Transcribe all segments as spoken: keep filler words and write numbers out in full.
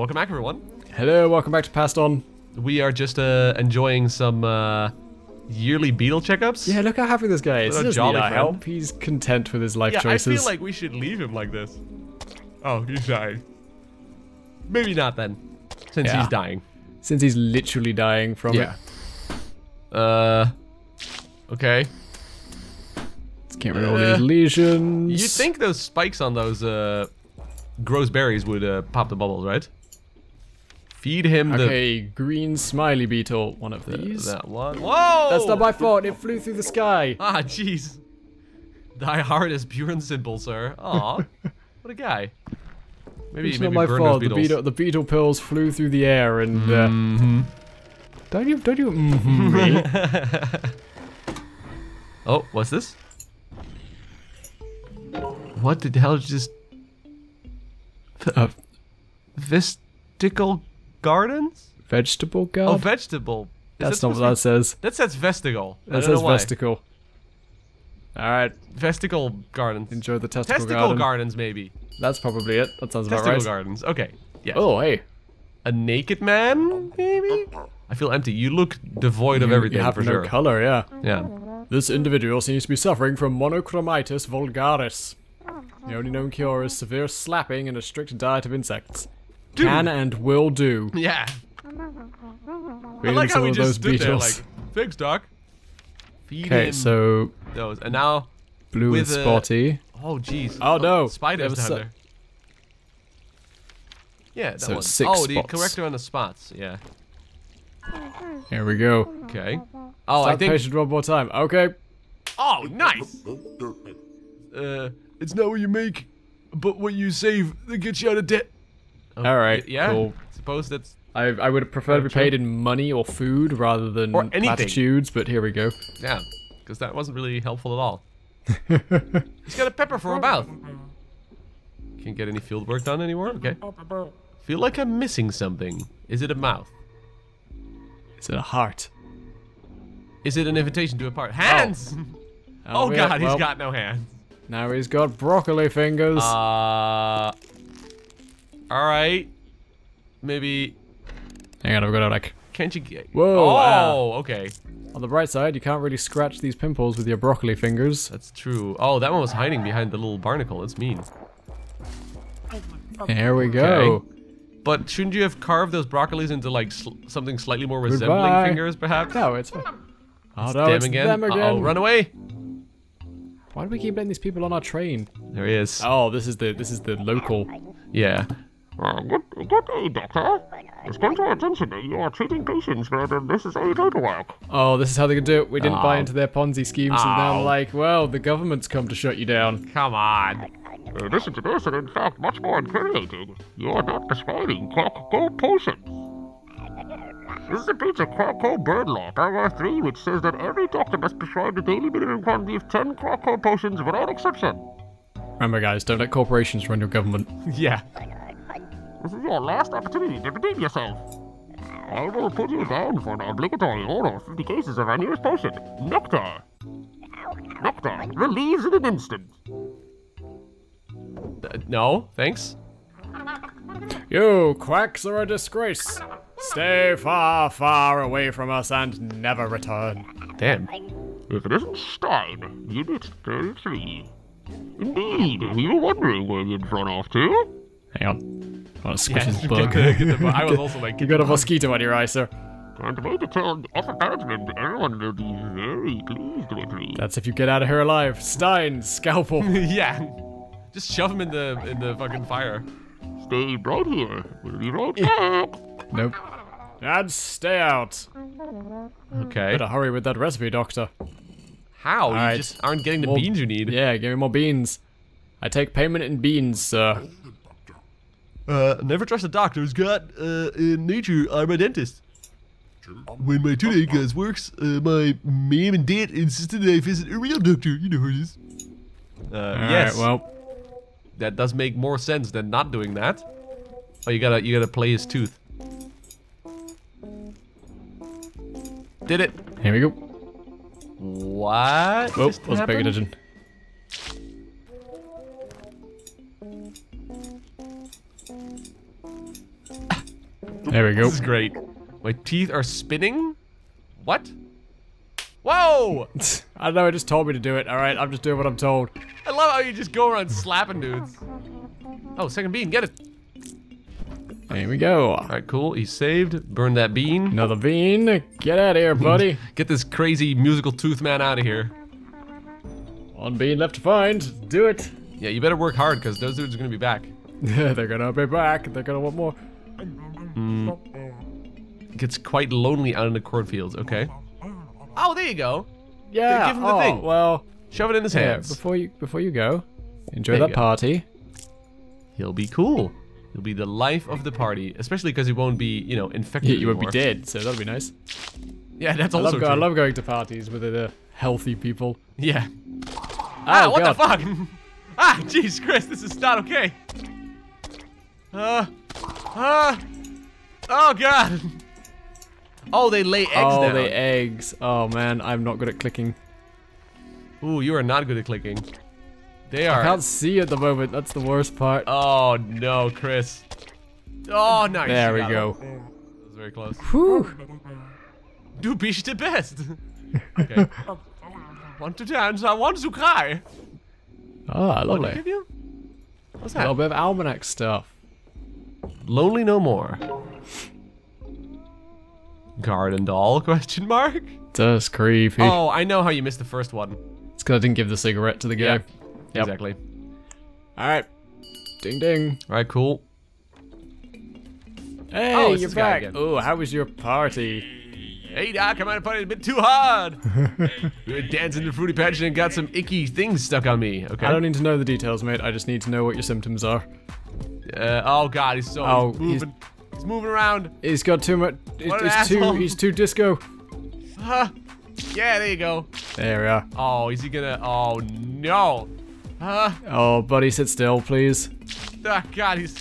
Welcome back, everyone. Hello, welcome back to Press On. We are just uh, enjoying some uh, yearly beetle checkups. Yeah, look how happy this guy is. He doesn't need our help. He's content with his life yeah, choices. I feel like we should leave him like this. Oh, he's dying. Maybe not then, since yeah. he's dying. Since he's literally dying from yeah. it. Uh, okay. Can't remember uh, all these lesions. You'd think those spikes on those uh, gross berries would uh, pop the bubbles, right? Feed him the... Okay, green smiley beetle. One of these. That one. Whoa! That's not my fault. It flew through the sky. Ah, jeez. Thy heart is pure and simple, sir. Aw. What a guy. Maybe, it's maybe not my fault. The beetle, the beetle pills flew through the air and... Uh, mm-hmm. Don't you... Don't you... Mm-hmm, really? Oh, what's this? What the hell is this? Uh, Vestigal gardens? Vegetable garden? Oh, vegetable. Is That's that not what that says. That says vestigal. That says vestigal. Alright. Vestigal gardens. Enjoy the testicle, testicle garden. gardens, maybe. That's probably it. That sounds testicle about right. Testicle gardens. Okay. Yes. Oh, hey. A naked man, maybe? I feel empty. You look devoid you, of everything, you have for no sure. color, yeah. Yeah. This individual seems to be suffering from monochromitis vulgaris. The only known cure is severe slapping and a strict diet of insects. Dude. Can and will do. Yeah. Feed I like how we just stood beetles. there like, thanks, Doc. Feed him. Okay, so... Those. And now... Blue with and spotty. A... Oh, jeez. Oh, no. Spiders down there. Yeah, that so one. Six oh, the corrector on the spots, yeah. Here we go. Okay. Oh, Start I think... patient one more time. Okay. Oh, nice! Uh... It's not what you make, but what you save that gets you out of debt. Oh, all right, yeah. Cool. Suppose that's. I I would prefer to be paid in money or food rather than or platitudes, but here we go. Yeah, because that wasn't really helpful at all. He's got a pepper for a mouth. Can't get any field work done anymore. Okay. Feel like I'm missing something. Is it a mouth? Is it a heart? Is it an invitation to a part? Hands! Oh, oh God, well, he's got no hands. Now he's got broccoli fingers. Uh, Alright. Maybe. Hang on, I've got a like. Can't you get. Whoa. Oh, uh, okay. On the bright side, you can't really scratch these pimples with your broccoli fingers. That's true. Oh, that one was hiding behind the little barnacle. That's mean. There we go. Okay. But shouldn't you have carved those broccolis into like sl something slightly more resembling Goodbye. fingers, perhaps? No, it's fine. Oh, it's no, them it's again. Them again. Uh oh, run away. Why do we keep letting these people on our train? There he is. Oh, this is the this is the local. Yeah. Uh, good, good day, doctor. It's come to our attention that you are treating patients where this is illegal work. Oh, this is how they can do it. We didn't oh. buy into their Ponzi schemes, oh. and now like, well, the government's come to shut you down. Come on. In addition to this, and in fact, much more infuriating, you are not prescribing cocoa potions. This is a piece of cocoa bird law, paragraph three, which says that every doctor must prescribe a daily minimum quantity of ten cocoa potions without exception. Remember guys, don't let corporations run your government. Yeah. This is your last opportunity to redeem yourself. I will put you down for an obligatory order of fifty cases of our newest potion, Nectar. Nectar relieves in an instant. Uh, no, thanks. You quacks are a disgrace. Stay far, far away from us and never return. Damn. If it isn't Stein, Unit thirty-three. Indeed, we were wondering where you'd run off to. Hang on. I want to squish yes, his bug. Get the, get the, I was also like, you got a mosquito on your eye, sir. And to make it sound often management, everyone will be very pleased with me. That's if you get out of here alive. Stein, scalpel. Yeah. Just shove him in the, in the fucking fire. Stay right here. We'll be right back. Nope. And stay out. Okay. Better hurry with that recipe, Doctor. How? All you right. just aren't getting the more, beans you need. Yeah, give me more beans. I take payment in beans, sir. Uh, never trust a doctor who's got, uh, in nature, I'm a dentist. When my toothache guys works, uh, my mom and dad insisted I visit a real doctor. You know who it is. Uh, All yes. Right, well. That does make more sense than not doing that. Oh, you gotta, you gotta play his tooth. Did it. Here we go. What? Oh, just wasn't paying attention. There we go. This is great. My teeth are spinning? What? Whoa! I don't know, it just told me to do it. Alright, I'm just doing what I'm told. I love how you just go around slapping dudes. Oh, second bean, get it! There we go. Alright, cool. He's saved. Burn that bean. Another bean. Get out of here, buddy. Get this crazy musical tooth man out of here. One bean left to find. Do it. Yeah, you better work hard, because those dudes are going to be back. They're going to be back. They're going to want more. Mm. Gets quite lonely out in the cornfields. Okay. Oh, there you go. Yeah. Give him the oh, thing. Well, shove it in his yeah, hands. Before you, before you go, enjoy there that party. He'll be cool. He'll be the life of the party, especially because he won't be, you know, infected. Yeah, you anymore. Won't be dead, so that'll be nice. Yeah, that's I also love, true. I love going to parties with the healthy people. Yeah. Oh, ah, what God. the fuck? Ah, jeez, Chris, this is not okay. Uh, uh, oh, God. Oh, they lay eggs oh, now. Oh, they eggs. Oh, man, I'm not good at clicking. Ooh, you are not good at clicking. They are. I can't see at the moment. That's the worst part. Oh, no, Chris. Oh, nice. There we go. It. That was very close. Whew. Du bist the best. Okay. Want to dance? I want to cry. Ah, lovely. What did I give you? What's that? A little bit of almanac stuff. Lonely no more. Garden doll? Question mark. That's creepy. Oh, I know how you missed the first one. It's because I didn't give the cigarette to the guy. Yeah. Yep. Exactly. Alright. Ding ding. Alright, cool. Hey, oh, you're back. Oh, how was your party? Hey, Doc, I might have partied a bit too hard. We were dancing the fruity pageant and got some icky things stuck on me. Okay. I don't need to know the details, mate. I just need to know what your symptoms are. Uh, oh, God, he's so oh, he's moving. He's, he's moving around. He's got too much. It, it's too, he's too disco. Huh. Yeah, there you go. There we are. Oh, is he gonna? Oh no! Huh? Oh, buddy, sit still, please. Oh, God, he's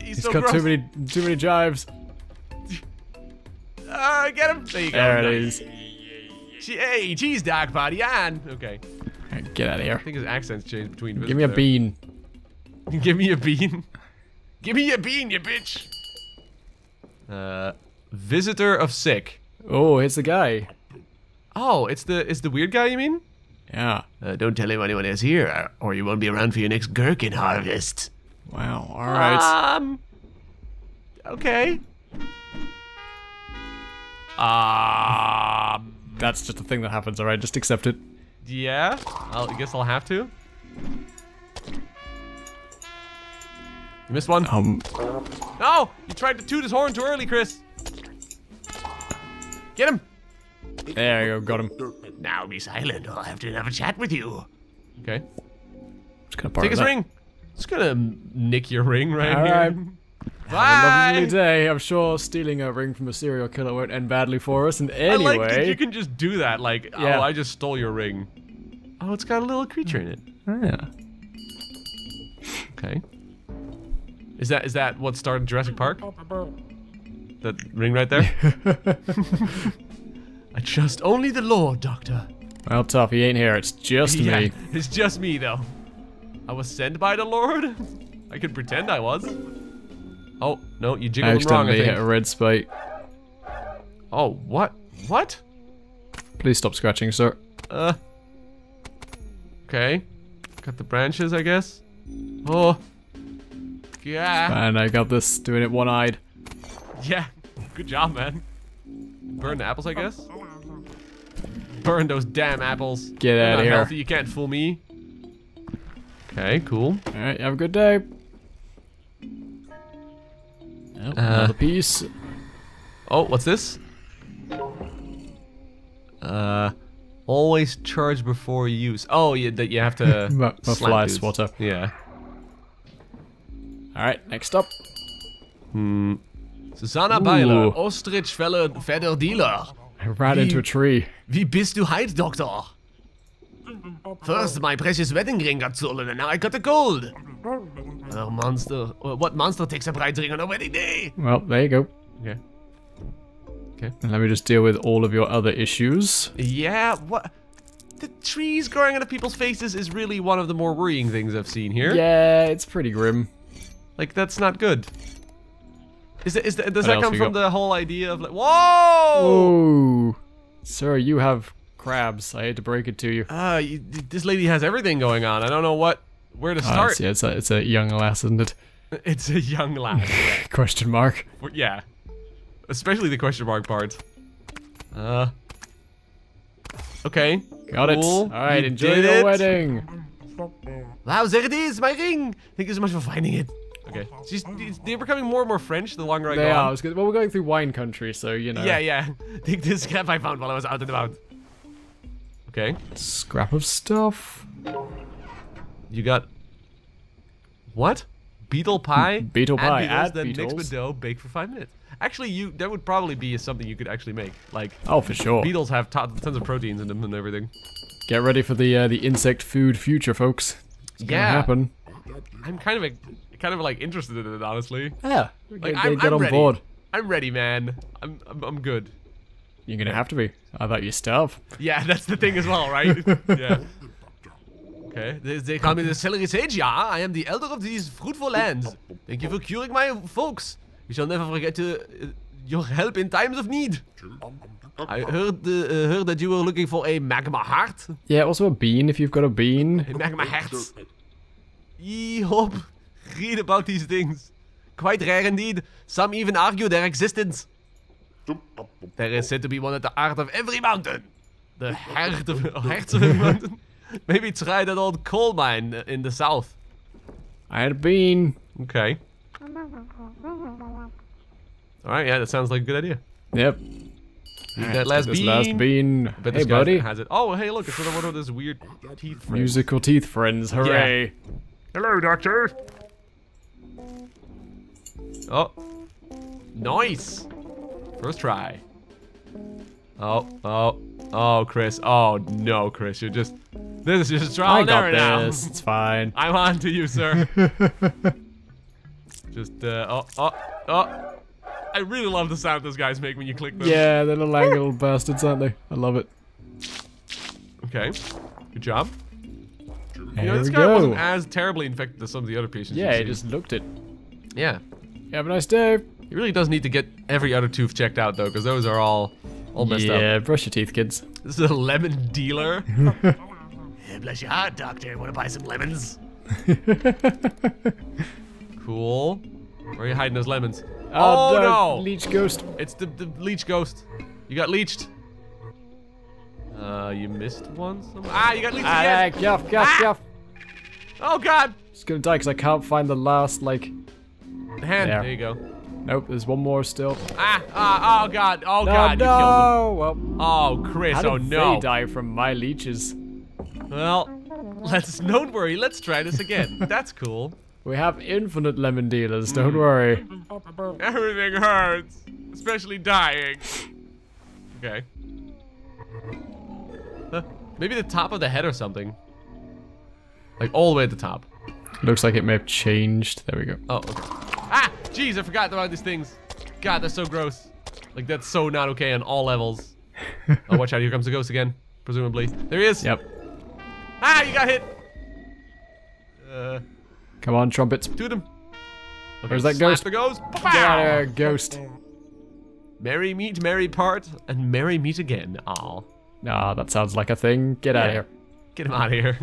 he's, he's so got gross. too many too many jives. Uh, get him! There you go. There it is. Hey, cheese dog body on. Okay. Right, get out of here. I think his accent's changed between. Give me a there. bean. Give me a bean. Give me a bean, you bitch. Uh, visitor of sick. Oh, it's the guy. Oh, it's the it's the weird guy, you mean? Yeah. Uh, don't tell him anyone is here, or you won't be around for your next gherkin harvest. Wow. All right. Um. Okay. Ah. Uh, That's just a thing that happens. All right, just accept it. Yeah. I'll, I guess I'll have to. You missed one. Um. No, you tried to toot his horn too early, Chris. Get him. There you go, got him. Now be silent, or I have to have a chat with you. Okay. Just gonna Take his that. ring. Just gonna nick your ring right All here. Right. Bye. Have a lovely day. I'm sure stealing a ring from a serial killer won't end badly for us. And anyway, I like that you can just do that. Like, yeah. oh, I just stole your ring. Oh, it's got a little creature in it. Oh, yeah. Okay. Is that is that what started Jurassic Park? That ring right there. I trust only the Lord, Doctor. Well, tough, he ain't here. It's just yeah, me. It's just me, though. I was sent by the Lord. I could pretend I was. Oh, no, you jiggled him wrong, I think. I hit a red spike. Oh, what? What? Please stop scratching, sir. Uh. Okay. Cut the branches, I guess. Oh. Yeah. And I got this, doing it one-eyed. Yeah. Good job, man. Burn the apples, I guess. Burn those damn apples. Get out of here. Healthy. You can't fool me. Okay, cool. All right, have a good day. Oh, uh, another piece. Oh, what's this? Uh, always charge before use. Oh, you that you have to. a fly swatter. Yeah. All right, next up. Hmm. Susanna Beiler, Ostrich Feather Dealer. I ran wie, into a tree. Wie bist du heit, Doctor? First, my precious wedding ring got stolen, and now I got a cold. Oh, monster. What monster takes a bride ring on a wedding day? Well, there you go. Okay. Okay. And let me just deal with all of your other issues. Yeah, what? The trees growing out of people's faces is really one of the more worrying things I've seen here. Yeah, it's pretty grim. Like, that's not good. Is it? Is the, does what that come from got? the whole idea of like? Whoa! Whoa! Sir, you have crabs. I hate to break it to you. Ah, uh, this lady has everything going on. I don't know what where to start. Uh, it's, yeah, it's a it's a young lass, isn't it? It's a young lass. Question mark. Yeah, especially the question mark part. Uh. Okay. Got cool. it. All right, you enjoy the wedding. Wow, there it is, my ring! Thank you so much for finding it. Okay, she's, they're becoming more and more French the longer I go. They are. I was gonna, well, we're going through wine country, so you know. Yeah, yeah. Take this scrap I found while I was out and about. Okay. Scrap of stuff. You got what? Beetle pie. Beetle pie. Add beetles, add beetles. Then mix with dough, bake for five minutes. Actually, you that would probably be something you could actually make. Like oh, for sure. Beetles have tons of proteins in them and everything. Get ready for the uh, the insect food future, folks. It's gonna yeah. happen. I'm kind of a, kind of like interested in it, honestly. Yeah. Like, get I'm, get I'm on ready. board. I'm ready, man. I'm, I'm I'm good. You're gonna have to be. I thought you starve. Yeah, that's the thing as well, right? yeah. Okay. They, they call me the celery sage. Yeah, I am the elder of these fruitful lands. Thank you for curing my folks. We shall never forget to, uh, your help in times of need. I heard, uh, heard that you were looking for a magma heart. Yeah, also a bean if you've got a bean. A magma heart. I hope. Read about these things. Quite rare indeed. Some even argue their existence. There is said to be one at the heart of every mountain. The heart of, hearts of every mountain. Maybe try that old coal mine in the south. I had a bean. Okay. Alright, yeah, that sounds like a good idea. Yep. Right, that last bean. last bean. I bet hey, this guy buddy. Has it. Oh, hey, look, it's one of those weird teeth friends. Musical teeth friends, hooray. Yeah. Hello, doctor. Oh. Nice. First try. Oh, oh, oh, Chris. Oh, no, Chris, you're just... This is just trial and error now. I got this, it's fine. I'm on to you, sir. Just, uh, oh, oh, oh. I really love the sound those guys make when you click them. Yeah, they're little little bastards, aren't they? I love it. Okay, good job. You know, this guy go. wasn't as terribly infected as some of the other patients. Yeah, he just looked it. Yeah. Have a nice day. You really does need to get every other tooth checked out, though, because those are all, all messed yeah, up. Yeah, brush your teeth, kids. This is a lemon dealer. Bless your heart, doctor. Want to buy some lemons? Cool. Where are you hiding those lemons? Uh, oh no! Leech ghost. It's the, the leech ghost. You got leeched. Uh, you missed one somewhere? Ah, you got leeched ah, again! Ah, gaff, gaff, gaff. Oh god! It's gonna die because I can't find the last, like... Hand. There. there you go. Nope, there's one more still. Ah! Ah! Oh god! Oh no, god! No! You killed them. Well, oh, Chris, how did oh no! they die from my leeches? Well, let's... Don't worry, let's try this again. That's cool. We have infinite lemon dealers, don't mm. worry. Everything hurts, especially dying. Okay. Huh. Maybe the top of the head or something. Like all the way at the top. Looks like it may have changed. There we go. Oh, okay. Ah, jeez, I forgot about these things. God, that's so gross. Like that's so not okay on all levels. Oh, watch out, here comes the ghost again, presumably. There he is. Yep. Ah, you got hit. Uh... Come on, trumpets. Toot him. Okay, Where's that ghost? The ghost. Get out of here, ghost. Merry meet, merry part, and merry meet again. Aw. Nah, that sounds like a thing. Get yeah. out of here. Get him out of here.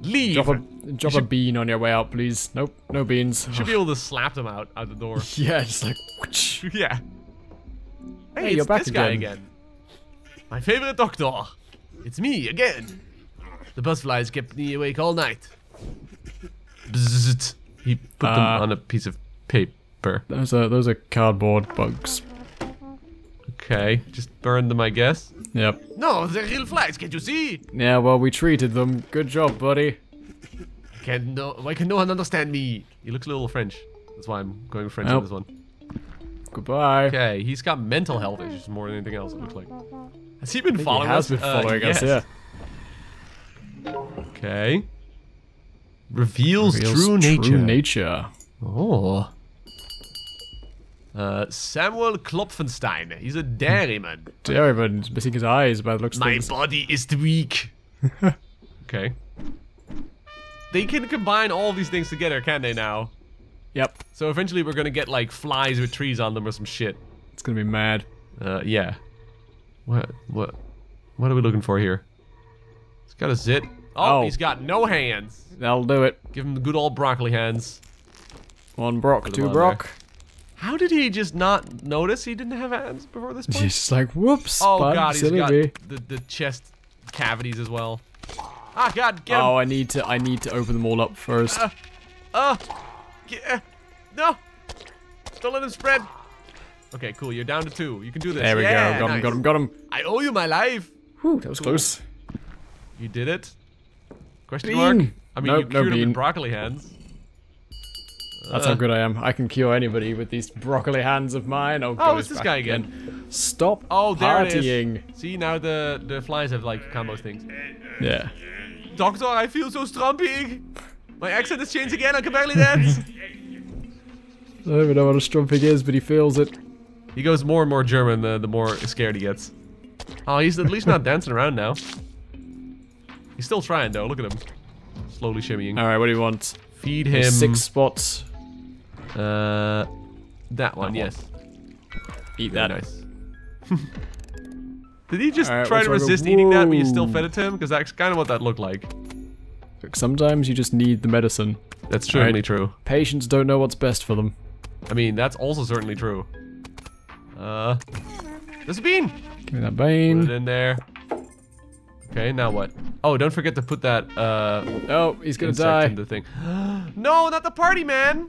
Leave. Drop, a, drop should... a bean on your way out, please. Nope, no beans. Should be able to slap them out out the door. Yeah, just like. yeah. Hey, hey it's you're back this again. guy again. My favorite doctor. It's me again. The butterflies kept me awake all night. Bzzzt. He put uh, them on a piece of paper. Those are those are cardboard bugs. Okay, just burn them, I guess. Yep. No, they're real flies. Can't you see? Yeah, well, we treated them. Good job, buddy. Can no? Why can no one understand me? He looks a little French. That's why I'm going French on nope. this one. Goodbye. Okay, he's got mental health issues more than anything else. It looks like. Has he been following us? He has us? been following uh, us. Yes. Yeah. Okay. Reveals, Reveals true nature. True nature. Oh. Uh, Samuel Klopfenstein. He's a dairyman. Dairyman. He's missing his eyes by the looks of things. My body is weak. Okay. They can combine all these things together, can they now? Yep. So eventually we're gonna get like flies with trees on them or some shit. It's gonna be mad. Uh, yeah. What, what, what are we looking for here? He's got a zit. Oh, oh, he's got no hands. That'll do it. Give him the good old broccoli hands. One brock, two brock. There. How did he just not notice he didn't have hands before this point? Just like, whoops. Oh god, he's got the, the chest cavities as well. Ah, god, get him. Oh, I need to, I need to open them all up first. Uh, uh, get, uh, no. Don't let him spread. Okay, cool, you're down to two. You can do this. There we yeah, go, got nice. him, got him, got him. I owe you my life. Whew, that was cool. Close. You did it? Question bean. mark? I mean, nope, you cured no him in broccoli hands. That's uh. how good I am. I can cure anybody with these broccoli hands of mine. Oh, oh it's this guy again. again. Stop oh, there partying. It is. See, now the, the flies have, like, combo things. Yeah. Doctor, I feel so strumpy. My accent has changed again. I can barely dance. I don't even know what a strumpig is, but he feels it. He goes more and more German the, the more scared he gets. Oh, he's at least not dancing around now. He's still trying, though. Look at him. Slowly shimmying. All right, what do you want? Feed him. There's six spots. Uh, that one, that yes. One. Eat that. Nice. Did he just right, try to resist eating that, but you still fed it to him? Because that's kind of what that looked like. Sometimes you just need the medicine. That's certainly right. true. Patients don't know what's best for them. I mean, that's also certainly true. Uh, there's a bean. Give me that bean. Put it in there. Okay, now what? Oh, don't forget to put that. Uh, oh, he's gonna die. In the thing. No, not the party man.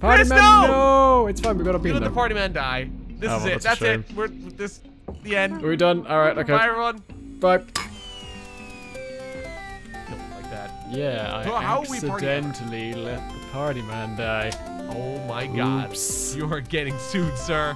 Party Chris, man, no! no! It's fine, we gotta beat him. Let the party man die. This oh, is well, it. That's, that's it. We're this. The end. We're done. All right. Okay. Bye, everyone. Bye. No, like that. Yeah. I so how accidentally we let the party man die. Oh my God! Oops. You are getting sued, sir.